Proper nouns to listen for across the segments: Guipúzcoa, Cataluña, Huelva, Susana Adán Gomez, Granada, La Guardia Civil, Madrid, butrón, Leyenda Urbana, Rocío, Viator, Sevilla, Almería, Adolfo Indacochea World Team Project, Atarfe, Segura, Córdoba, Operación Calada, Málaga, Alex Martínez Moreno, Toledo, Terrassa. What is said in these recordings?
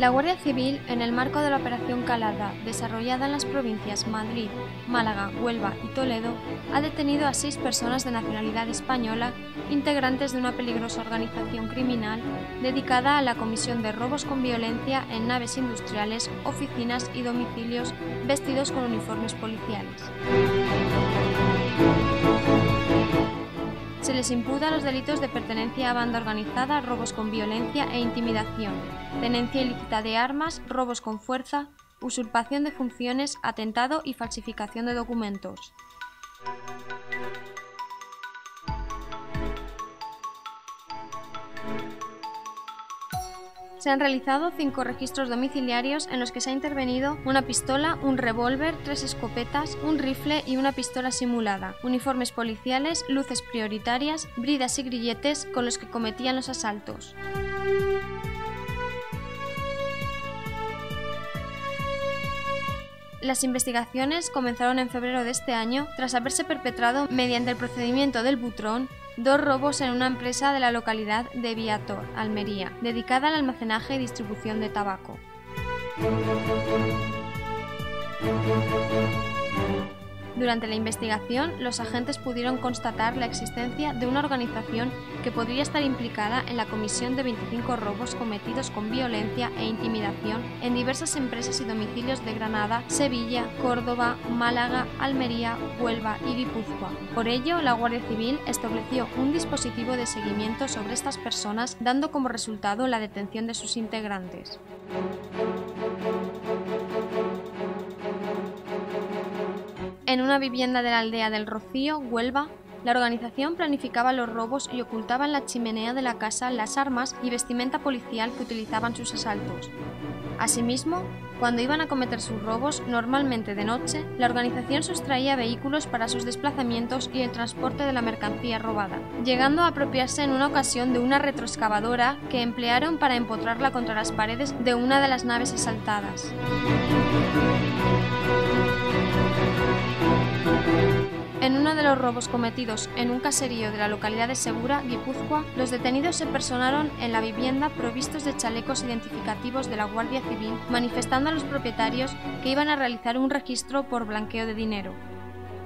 La Guardia Civil, en el marco de la Operación Calada, desarrollada en las provincias Madrid, Málaga, Huelva y Toledo, ha detenido a 6 personas de nacionalidad española, integrantes de una peligrosa organización criminal dedicada a la comisión de robos con violencia en naves industriales, oficinas y domicilios, vestidos con uniformes policiales. Se les imputa los delitos de pertenencia a banda organizada, robos con violencia e intimidación, tenencia ilícita de armas, robos con fuerza, usurpación de funciones, atentado y falsificación de documentos. Se han realizado 5 registros domiciliarios en los que se ha intervenido una pistola, un revólver, 3 escopetas, un rifle y una pistola simulada, uniformes policiales, luces prioritarias, bridas y grilletes con los que cometían los asaltos. Las investigaciones comenzaron en febrero de este año tras haberse perpetrado, mediante el procedimiento del butrón, 2 robos en una empresa de la localidad de Viator, Almería, dedicada al almacenaje y distribución de tabaco. Durante la investigación, los agentes pudieron constatar la existencia de una organización que podría estar implicada en la comisión de 25 robos cometidos con violencia e intimidación en diversas empresas y domicilios de Granada, Sevilla, Córdoba, Málaga, Almería, Huelva y Guipúzcoa. Por ello, la Guardia Civil estableció un dispositivo de seguimiento sobre estas personas, dando como resultado la detención de sus integrantes. En una vivienda de la aldea del Rocío, Huelva, la organización planificaba los robos y ocultaba en la chimenea de la casa las armas y vestimenta policial que utilizaban sus asaltos. Asimismo, cuando iban a cometer sus robos, normalmente de noche, la organización sustraía vehículos para sus desplazamientos y el transporte de la mercancía robada, llegando a apropiarse en una ocasión de una retroexcavadora que emplearon para empotrarla contra las paredes de una de las naves asaltadas. En uno de los robos cometidos en un caserío de la localidad de Segura, Guipúzcoa, los detenidos se personaron en la vivienda provistos de chalecos identificativos de la Guardia Civil, manifestando a los propietarios que iban a realizar un registro por blanqueo de dinero.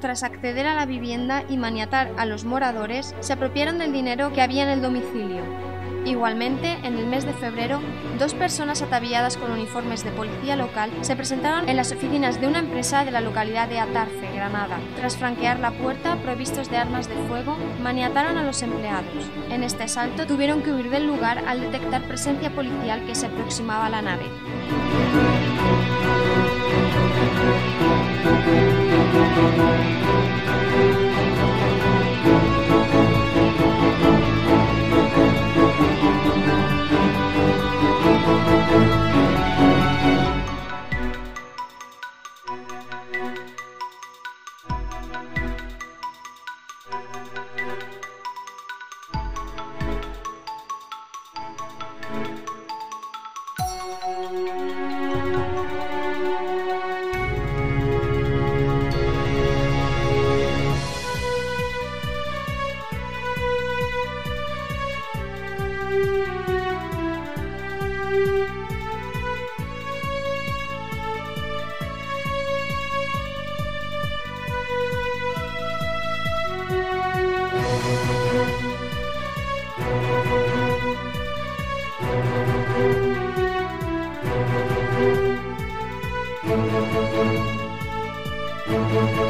Tras acceder a la vivienda y maniatar a los moradores, se apropiaron del dinero que había en el domicilio. Igualmente, en el mes de febrero, 2 personas ataviadas con uniformes de policía local se presentaron en las oficinas de una empresa de la localidad de Atarfe, Granada. Tras franquear la puerta, provistos de armas de fuego, maniataron a los empleados. En este asalto tuvieron que huir del lugar al detectar presencia policial que se aproximaba a la nave.